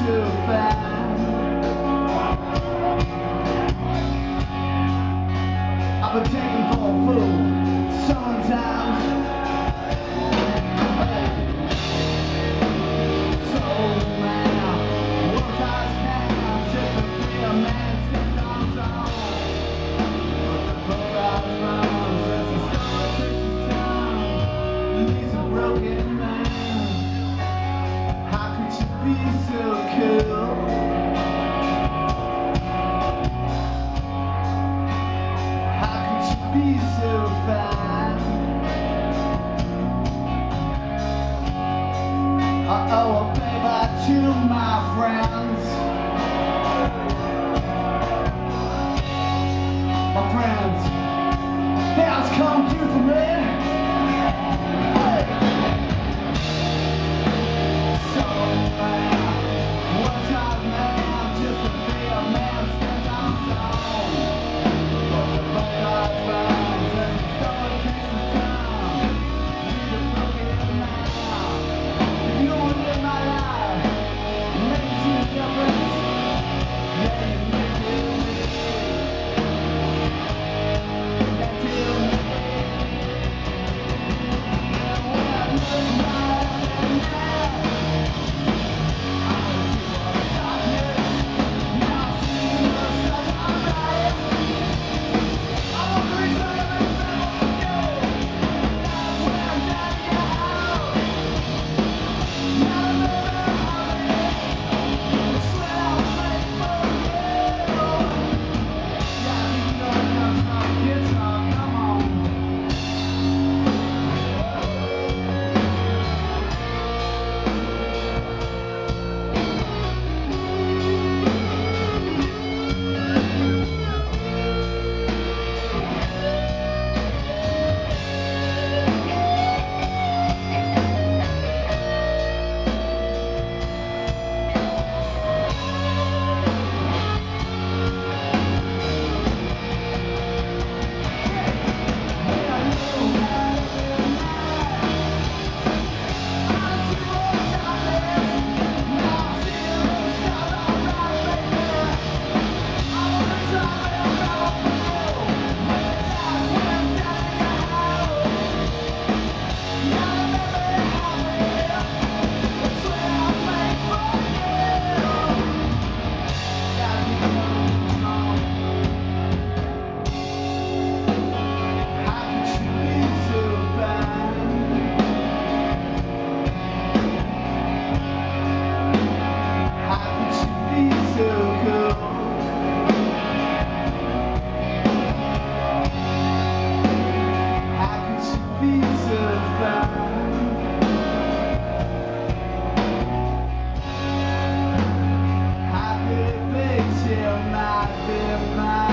too fast. I've been taken for a fool sometimes. Be so fine. I owe a favor to my friends. My friends, they always come through for me. So man, what time man, just to be a man since I'm so old. Till my